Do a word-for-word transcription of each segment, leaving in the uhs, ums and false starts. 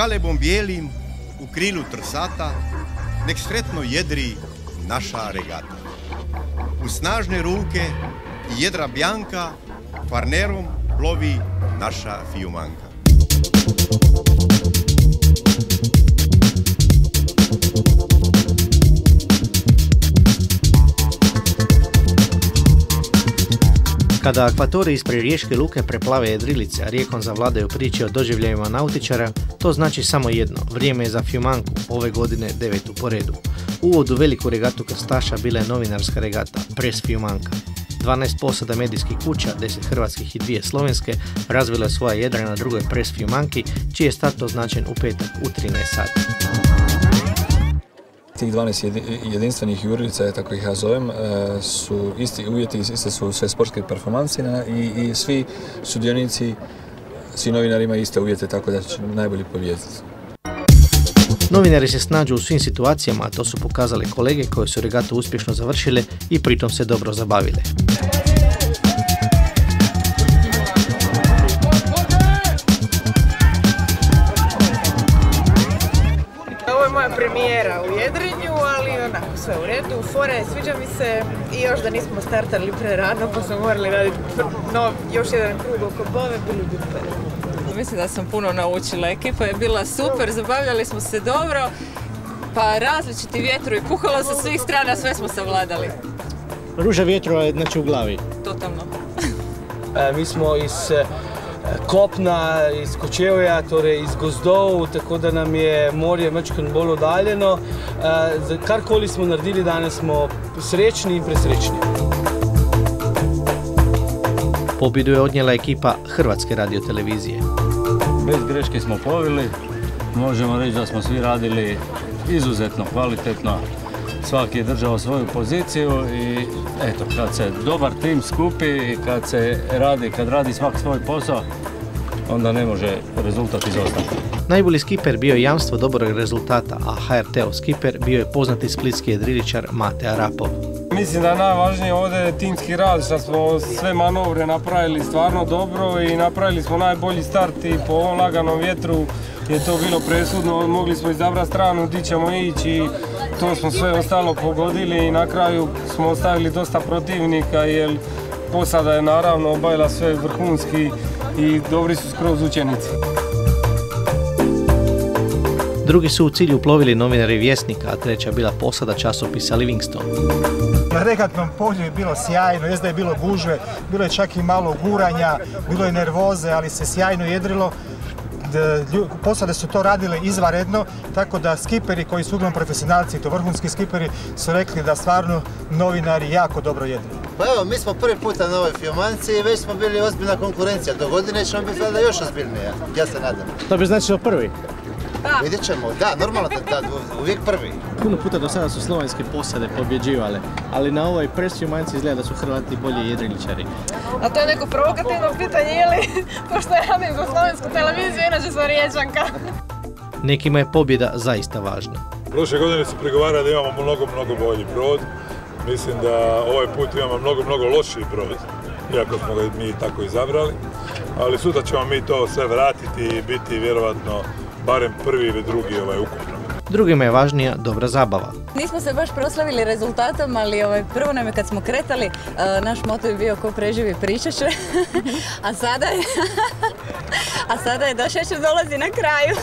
galebom bijelim u krilu trsata, nek sretno jedri naša regata. U snažne ruke i jedra bjanka Kvarnerom plovi naša Fiumanka. Kada akvatorij ispred Riješke luke preplave jedrilice, a rijekom zavladaju priče o doživljajima nautičara, to znači samo jedno, vrijeme je za Fiumanku, ove godine devetu po redu. Uvod u veliku regatu kastaša bila je novinarska regata Pres Fiumanka. dvanaest posada medijskih kuća, deset hrvatskih i dvije slovenske, razvila svoja jedra na drugoj Pres Fiumanki, čiji je start označen u petak u trinaest sati. Tih dvanaest jedinstvenih jurilica, tako ih ja zovem, su isti uvjeti, iste su sve sportske performanse i, i svi sudionici, svi novinari imaju iste uvjete, tako da će najbolji pobijediti. Novinari se snađu u svim situacijama, a to su pokazale kolege koje su regatu uspješno završile i pritom se dobro zabavile. Ovo je moja premijera u jedrenju, ali onako sve u redu, fore, sviđa mi se i još da nismo startali pre rano pa smo morali raditi no, još jedan krug oko bove, bilo bi super. Mislim da sam puno naučila, ekipa je bila super, zabavljali smo se dobro, pa različiti vjetru i puhalo sa svih strana, sve smo savladali. Ruža vjetrova je znači u glavi? Totalno. e, mi smo iz kopna, iz kočevja, torej iz gozdov, tako da nam je morje mečkan bolj udaljeno. E, karkoli smo naredili danes, smo srečni in presrečni. Pobjedu je odnijela ekipa Hrvatske radiotelevizije. Bez greške smo plovili, možemo reći da smo svi radili izuzetno kvalitetno. Svaki je držao svoju poziciju i eto, kad se dobar tim skupi, kad se radi, kad radi svak svoj posao, onda ne može rezultat izostati. Najbolji skiper bio je jamstvo dobrog rezultata, a ha er teov skiper bio je poznati splitski jedriličar Mateo Rapov. Mislim da je najvažnije ovdje timski rad, što smo sve manovre napravili stvarno dobro i napravili smo najbolji start i po ovom laganom vjetru je to bilo presudno, mogli smo izabrati stranu gdje ćemo ići i to smo sve ostalo pogodili i na kraju smo ostavili dosta protivnika jer posada je naravno obavila sve vrhunski i dobri su skroz učenici. Drugi su u cilju plovili novinari Vjesnika, a treća bila posada časopisa Livingstone. Na regatnom polju je bilo sjajno, jest da je bilo gužve, bilo je čak i malo guranja, bilo je nervoze, ali se sjajno jedrilo. Posade su to radile izvanredno, tako da skiperi koji su uglavnom profesionalci, to vrhunski skiperi, su rekli da stvarno novinari jako dobro jedrili. Pa evo, mi smo prvi puta na ovoj Fiumanci i već smo bili ozbiljna konkurencija. Do godine ćemo biti sada još ozbiljnija, ja se nadam. To bi značilo prvi? Da. Vidjet ćemo, da, normalno da, uvijek prvi. Puno puta do sada su slovenske posade pobjeđivale, ali na ovoj Pres Fiumanci izgleda da su Hrvati bolji jedriličari. A to je neko provokativno pitanje, ili? Pošto ja radim za slovensku televiziju, inače sam Riječanka. Nekima je pobjeda zaista važna. Prošle godine su prigovarali da imamo mnogo, mnogo bolji brod. Mislim da ovaj put imamo mnogo, mnogo lošiji brod, iako smo ga mi tako izabrali. Ali sutra ćemo mi to sve vratiti i biti vjerovatno barem prvi ili drugi ovaj ukupno. Drugima je važnija dobra zabava. Nismo se baš proslavili rezultatom, ali ovaj, prvo nam je kad smo kretali, naš moto je bio ko preživi pričat će, a sada je, a sada je došeću dolazi na kraju.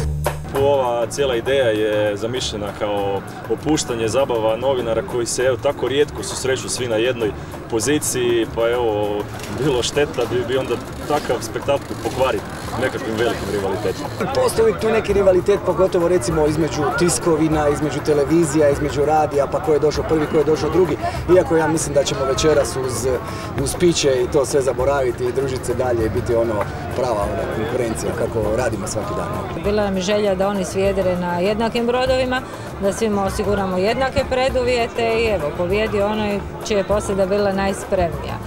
Ova cijela ideja je zamišljena kao opuštanje zabava novinara koji se evo, tako rijetko susreću svi na jednoj poziciji, pa evo, bilo šteta da bi onda takav spektakl pokvario nekakvim velikim rivalitetima. Postoji uvijek tu neki rivalitet, pogotovo recimo između tiskovina, između televizija, između radija, pa ko je došao prvi, ko je došao drugi. Iako ja mislim da ćemo večeras uz, uz piće i to sve zaboraviti i družiti se dalje i biti ono prava ona konkurencija kako radimo svaki dan. Bila mi želja da oni svi jedre na jednakim brodovima, da svima osiguramo jednake preduvjete i evo, pobjedi onoj čija je posada bila najspremnija.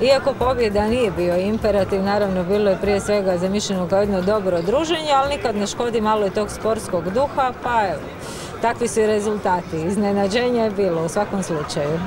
Iako pobjeda nije bio imperativ, naravno bilo je prije svega zamišljeno kao jedno dobro druženje, ali nikad ne škodi malo i tog sportskog duha, pa evo, takvi su i rezultati. Iznenađenje je bilo u svakom slučaju.